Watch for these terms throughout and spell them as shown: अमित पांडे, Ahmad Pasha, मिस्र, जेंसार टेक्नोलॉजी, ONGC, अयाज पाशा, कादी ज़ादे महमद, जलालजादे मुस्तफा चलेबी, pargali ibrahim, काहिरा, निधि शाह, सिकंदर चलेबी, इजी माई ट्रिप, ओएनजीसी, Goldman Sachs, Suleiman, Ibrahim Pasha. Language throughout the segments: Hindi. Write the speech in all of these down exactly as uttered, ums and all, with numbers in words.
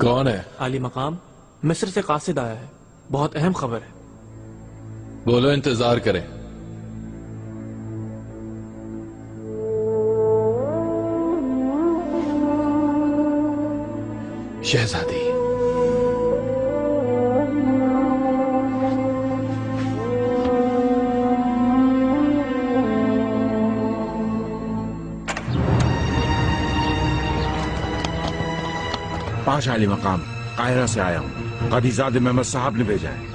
कौन है? आली मकाम मिस्र से कासिद आया है, बहुत अहम खबर है। बोलो, इंतजार करें। शहजादी, पाशा अली मकाम काहिरा से आया हूँ, कादी ज़ादे महमद साहब ने भेजा है।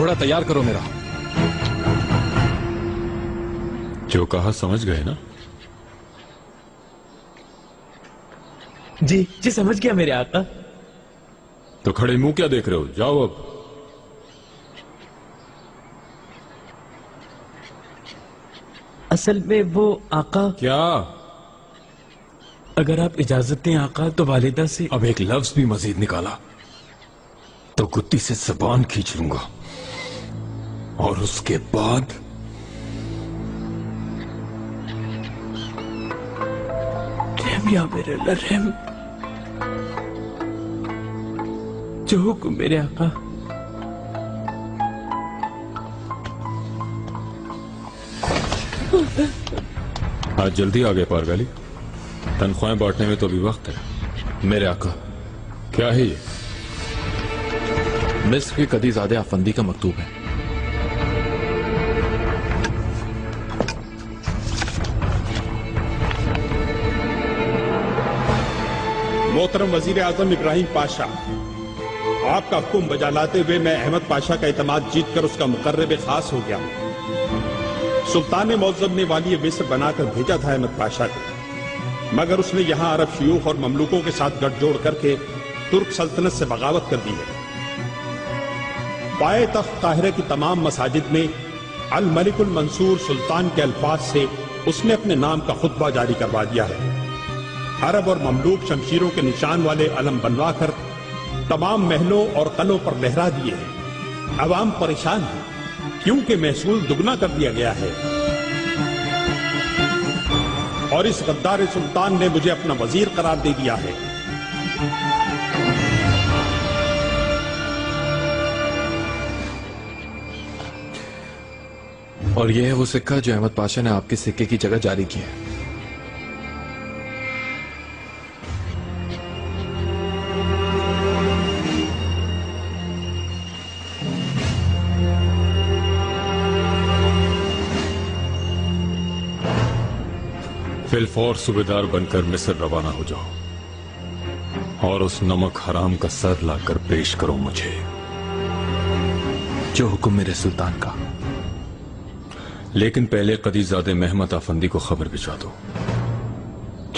घोड़ा तैयार करो मेरा। जो कहा समझ गए ना? जी जी समझ गया मेरे आका। तो खड़े मुंह क्या देख रहे हो, जाओ अब। असल में वो आका। क्या? अगर आप इजाजत दें आका तो वालिदा से। अब एक लफ्ज भी मजीद निकाला तो गुत्ती से जबान खींच लूंगा, और उसके बाद या मेरे रहम, जो हुक्म मेरे आका। आज जल्दी आ गए पारगाली, तनख्वाहें बांटने में तो अभी वक्त है। मेरे आका, क्या है ये? मिस्र के कदी ज़ादे अफंदी का मकतूब है। मोहतरम वजीर आजम इब्राहिम पाशा, आपका हुक्म बजा लाते हुए मैं अहमद पाशा का इतमाद जीतकर उसका मुकर्रब खास हो गया हूँ। सुल्तान मौजम ने वाली मिस्र बनाकर भेजा था अहमद पाशा को, मगर उसने यहाँ अरब शयूख और ममलूकों के साथ गठजोड़ करके तुर्क सल्तनत से बगावत कर दी है। पाए तख्त काहिरा की तमाम मसाजिद में अल मलिकुल मंसूर सुल्तान के अल्फाज से उसने अपने नाम का खुतबा जारी करवा दिया है। अरब और ममलूक शमशीरों के निशान वाले अलम बनवाकर तमाम महलों और कलों पर लहरा दिए हैं। अवाम परेशान है क्योंकि महसूल दुगना कर दिया गया है, और इस गद्दार सुल्तान ने मुझे अपना वजीर करार दे दिया है। और यह है वो सिक्का जो अहमद पाशा ने आपके सिक्के की जगह जारी किया है। बिलफौर सूबेदार बनकर मिस्र रवाना हो जाओ, और उस नमक हराम का सर लाकर पेश करो मुझे। जो हुक्म मेरे सुल्तान का। लेकिन पहले कदी ज़ादे महमद अफंदी को खबर भिजवा दो,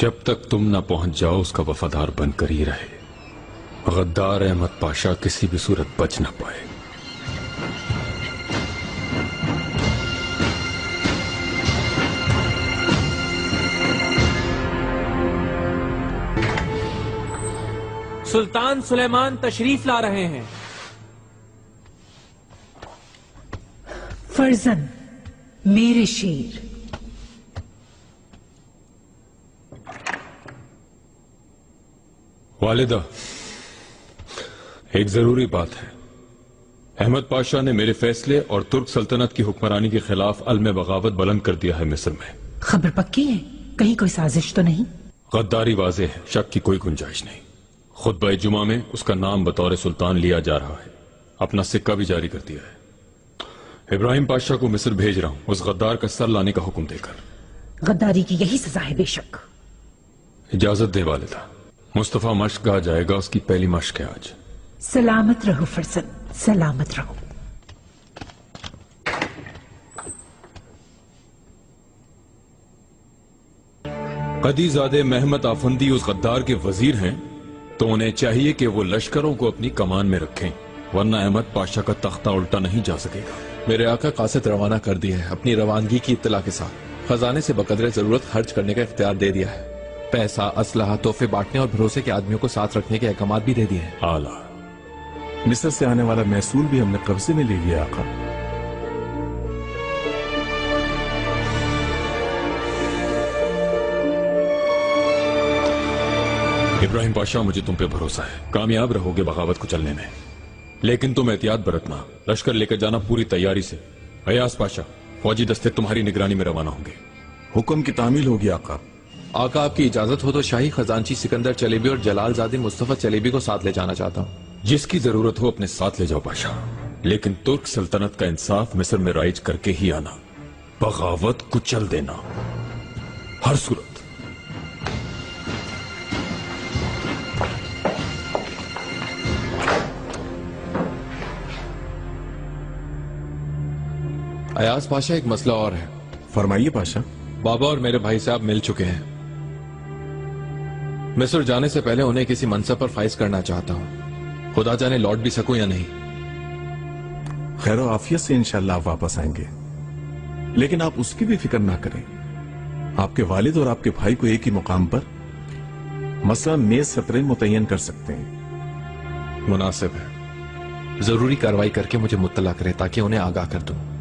जब तक तुम ना पहुंच जाओ उसका वफादार बनकर ही रहे। गद्दार अहमद पाशा किसी भी सूरत बच ना पाए। सुल्तान सुलेमान तशरीफ ला रहे हैं। फर्जन मेरे शेर। वालिदा, एक जरूरी बात है। अहमद पाशा ने मेरे फैसले और तुर्क सल्तनत की हुक्मरानी के खिलाफ अल्म बगावत बुलंद कर दिया है मिस्र में। खबर पक्की है, कहीं कोई साजिश तो नहीं? गद्दारी वाजे है, शक की कोई गुंजाइश नहीं। खुतबा जुमा में उसका नाम बतौर सुल्तान लिया जा रहा है। अपना सिक्का भी जारी कर दिया है। इब्राहिम पाशा को मिस्र भेज रहा हूँ, उस गद्दार का सर लाने का हुक्म देकर। गद्दारी की यही सजा है बेशक। इजाजत दे वालिदा, मुस्तफा मश्क कहा जाएगा, उसकी पहली मश्क है आज। सलामत रहो फरसन, सलामत रहो। कदी ज़ादे महमद आफंदी उस गद्दार के वजीर हैं, तो उन्हें चाहिए कि वो लश्करों को अपनी कमान में रखें, वरना अहमद पाशा का तख्ता उल्टा नहीं जा सकेगा। मेरे आका कासिद रवाना कर दिया है, अपनी रवानगी की इत्तला के साथ। खजाने से बकदरे जरूरत खर्च करने का इख्तियार दे दिया है। पैसा, असलहा, तोहफे बांटने और भरोसे के आदमियों को साथ रखने के अहकाम भी दे दिए हैं। आला, मिस्र से आने वाला महसूल भी हमने कब्जे में ले लिया आका। इब्राहिम पाशा, मुझे तुम पे भरोसा है, कामयाब रहोगे बगावत को चलने में, लेकिन तुम एहतियात बरतना, लश्कर लेकर जाना पूरी तैयारी से। अयाज पाशा, फौजी दस्ते तुम्हारी निगरानी में रवाना होंगे। हुक्म की तामील होगी आका। आका, आपकी इजाजत हो तो शाही खजांची सिकंदर चलेबी और जलालजादे मुस्तफा चलेबी को साथ ले जाना चाहता हूँ। जिसकी जरूरत हो अपने साथ ले जाओ पाशा, लेकिन तुर्क सल्तनत का इंसाफ मिस्र में राइज करके ही आना, बगावत को चल देना हर सूरत। अयाज पाशा, एक मसला और है। फरमाइए पाशा। बाबा और मेरे भाई साहब मिल चुके हैं, मिस्र जाने से पहले उन्हें किसी मनसब पर फाइज करना चाहता हूँ, खुदा जाने लौट भी सकूं या नहीं। खैर और आफियत से इंशाल्लाह वापस आएंगे, लेकिन आप उसकी भी फिक्र ना करें। आपके वालिद और आपके भाई को एक ही मुकाम पर मसला मेज सतरे मुतय्यन कर सकते हैं। मुनासिब है, जरूरी कार्रवाई करके मुझे मुत्तला करें ताकि उन्हें आगाह कर दूं।